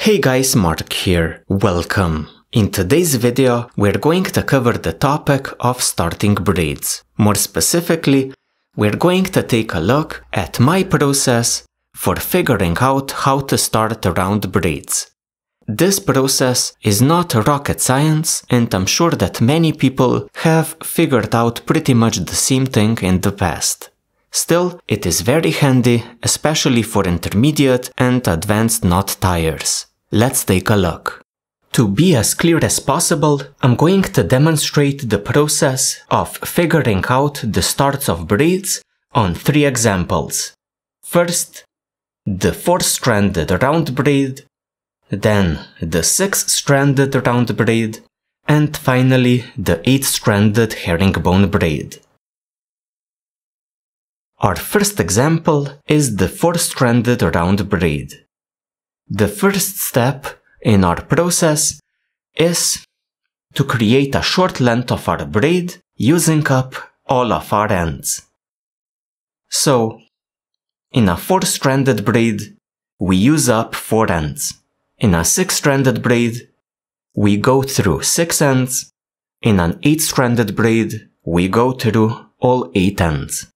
Hey guys, Mark here, welcome! In today's video we're going to cover the topic of starting braids. More specifically, we're going to take a look at my process for figuring out how to start around braids. This process is not rocket science, and I'm sure that many people have figured out pretty much the same thing in the past. Still, it is very handy, especially for intermediate and advanced knot tiers. Let's take a look. To be as clear as possible, I'm going to demonstrate the process of figuring out the starts of braids on three examples. First, the 4-stranded round braid, then the 6-stranded round braid, and finally the 8-stranded herringbone braid. Our first example is the 4-stranded round braid. The first step in our process is to create a short length of our braid using up all of our ends. So, in a 4-stranded braid, we use up 4 ends. In a 6-stranded braid, we go through 6 ends. In an 8-stranded braid, we go through all 8 ends.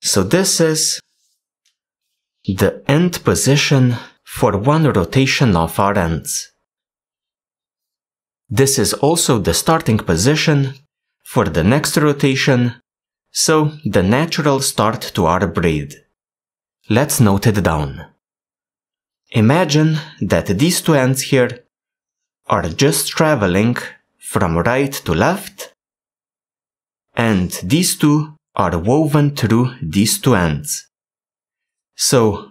So this is the end position for one rotation of our ends. This is also the starting position for the next rotation, so the natural start to our braid. Let's note it down. Imagine that these two ends here are just traveling from right to left, and these two are woven through these two ends. So,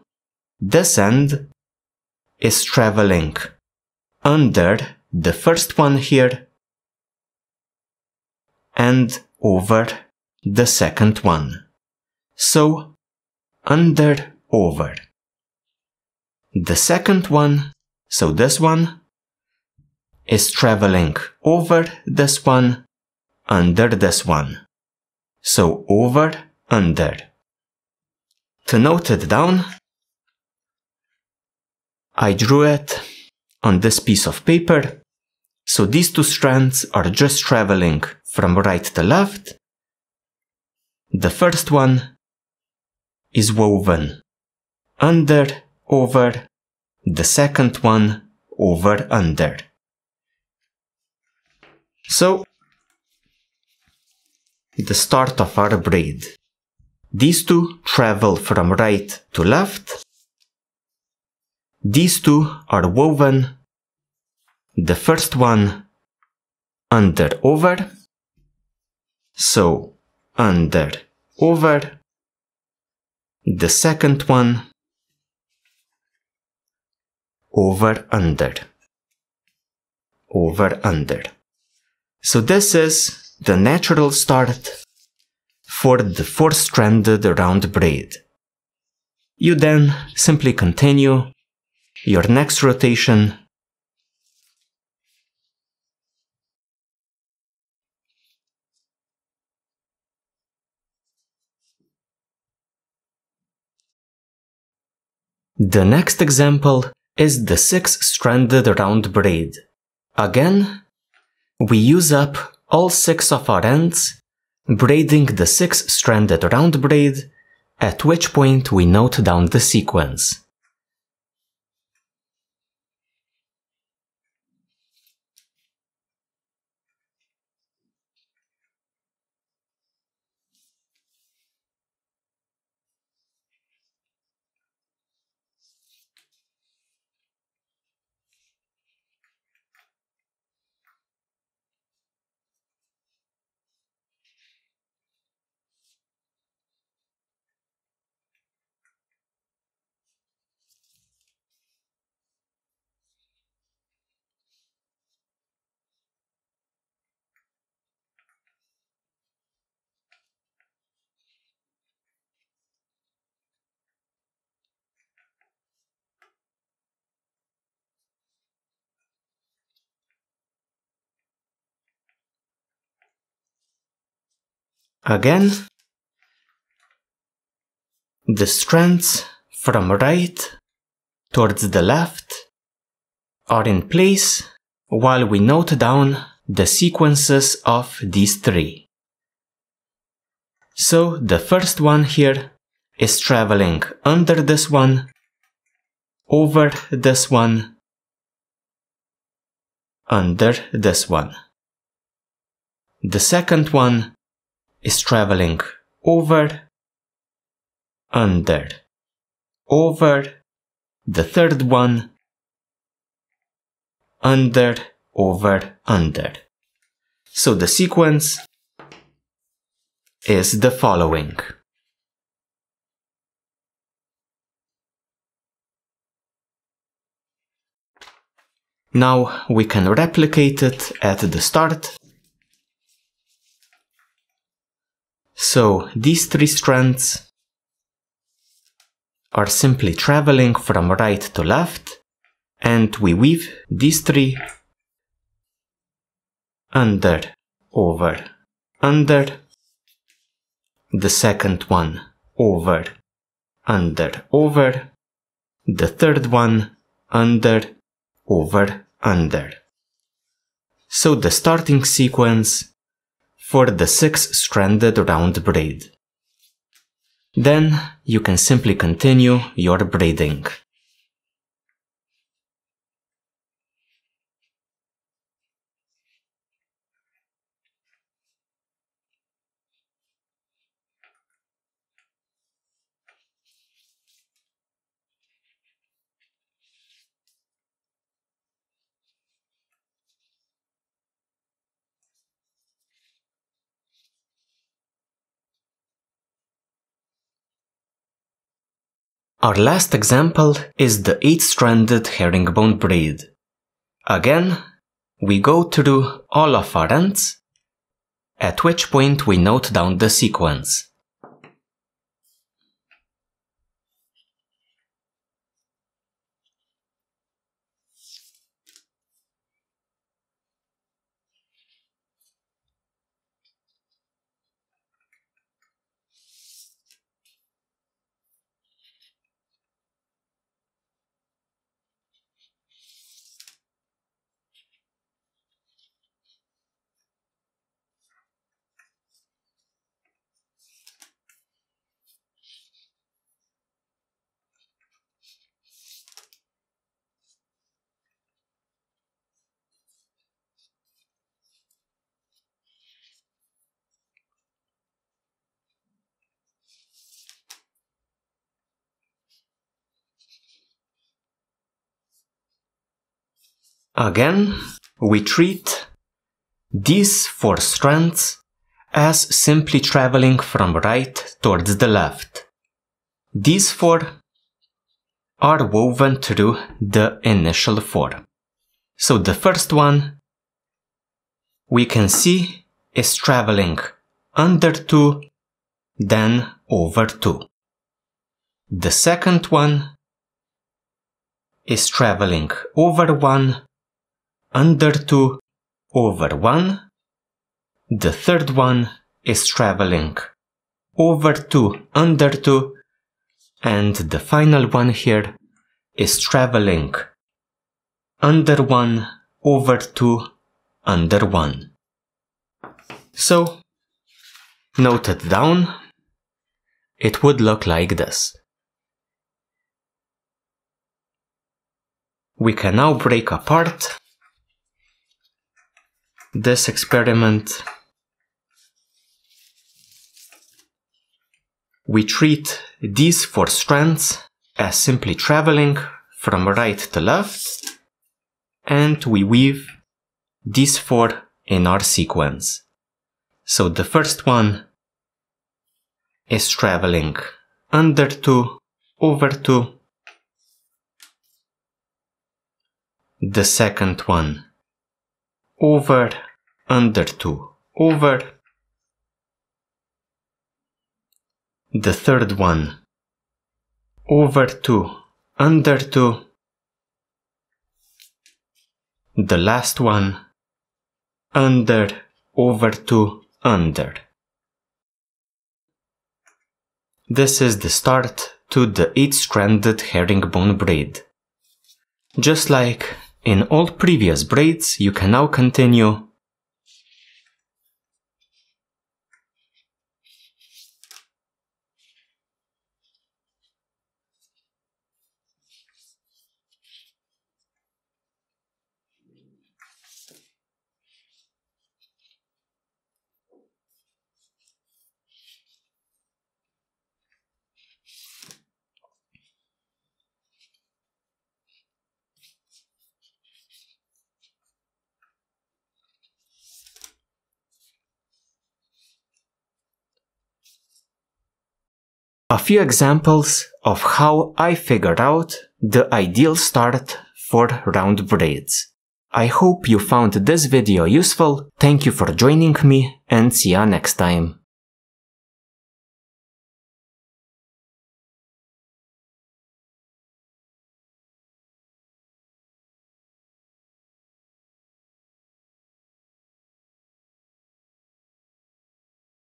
this end is traveling under the first one here and over the second one. So, under, over. The second one, so this one, is traveling over this one, under this one. So over, under. To note it down, I drew it on this piece of paper. So these two strands are just traveling from right to left. The first one is woven under, over. The second one over, under. So, the start of our braid. These two travel from right to left. These two are woven. The first one under, over. So under, over. The second one over, under. Over, under. So this is the natural start for the 4-stranded round braid. You then simply continue your next rotation . The next example is the 6-stranded round braid. Again, we use up all 6 of our ends, braiding the 6-stranded round braid, at which point we note down the sequence. Again, the strands from right towards the left are in place while we note down the sequences of these three. So the first one here is traveling under this one, over this one, under this one. The second one is traveling over, under, over. The third one, under, over, under. So the sequence is the following. Now we can replicate it at the start. So these three strands are simply traveling from right to left, and we weave these three under, over, under, the second one over, under, over, the third one under, over, under. So the starting sequence for the six-stranded round braid. Then you can simply continue your braiding. Our last example is the 8-stranded herringbone braid. Again, we go through all of our ends, at which point we note down the sequence. Again, we treat these four strands as simply traveling from right towards the left. These four are woven through the initial four. So the first one we can see is traveling under two, then over two. The second one is traveling over one, under 2, over 1. The third one is traveling over 2, under 2. And the final one here is traveling under 1, over 2, under 1. So, note it down. It would look like this. We can now break apart this experiment. We treat these four strands as simply traveling from right to left, and we weave these four in our sequence. So the first one is traveling under 2, over 2. The second one over, under 2, over. The third one over 2, under 2. The last one under, over 2, under. This is the start to the 8-stranded herringbone braid. Just like in all previous braids, you can now continue a few examples of how I figured out the ideal start for round braids. I hope you found this video useful. Thank you for joining me, and see you next time.